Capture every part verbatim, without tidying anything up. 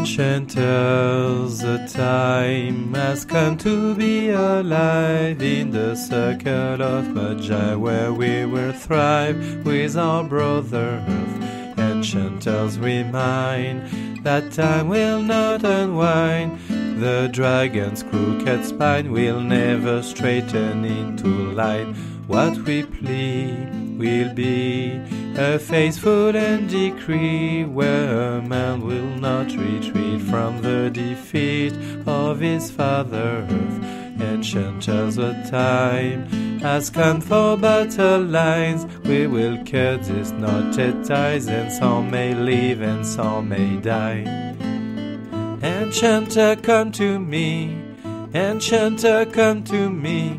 Enchanter, the time has come to be alive in the circle of Magi, where we will thrive with our brother Earth. Enchanters remind that time will not unwind. The dragon's crooked spine will never straighten into line. What we plead will be a faithful and decree, where a man will not retreat from the defeat of his father Earth. Enchanters, the time has come for battle lines. We will cut these knotted ties, and some may live and some may die. Enchanter, come to me. Enchanter, come to me.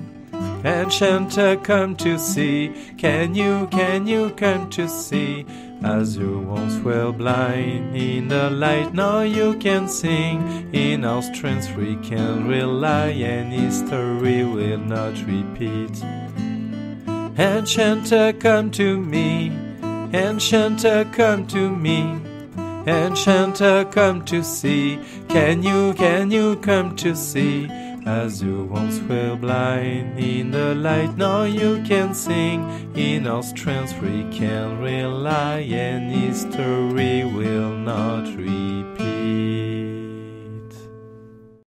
Enchanter, come to see. Can you, can you come to see? As you once were blind in the light, now you can sing. In our strength we can rely, and history will not repeat. Enchanter, come to me. Enchanter, come to me. Enchanter, come to see. Can you, can you come to see? As you once were blind in the light, now you can sing. In our strength we can rely, and history will not repeat.